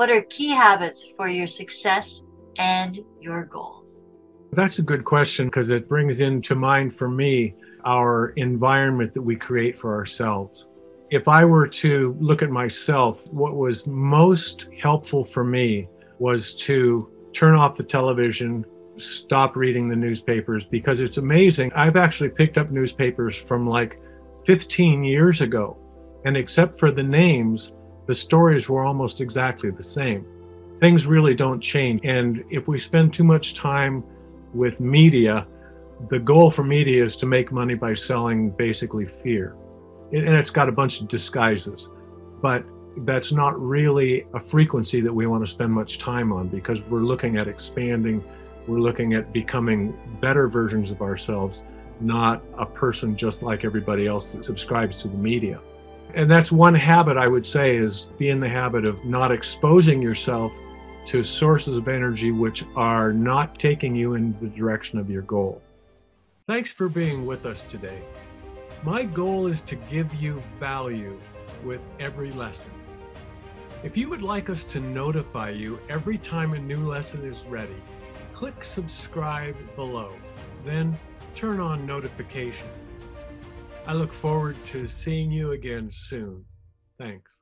What are key habits for your success and your goals? That's a good question, because it brings into mind for me our environment that we create for ourselves. If I were to look at myself, what was most helpful for me was to turn off the television, stop reading the newspapers, because it's amazing. I've actually picked up newspapers from like 15 years ago, and except for the names, the stories were almost exactly the same. Things really don't change. And if we spend too much time with media, the goal for media is to make money by selling basically fear. And it's got a bunch of disguises, but that's not really a frequency that we want to spend much time on, because we're looking at expanding, we're looking at becoming better versions of ourselves, not a person just like everybody else that subscribes to the media. And that's one habit I would say, is be in the habit of not exposing yourself to sources of energy which are not taking you in the direction of your goal. Thanks for being with us today. My goal is to give you value with every lesson. If you would like us to notify you every time a new lesson is ready, click subscribe below, then turn on notifications. I look forward to seeing you again soon. Thanks.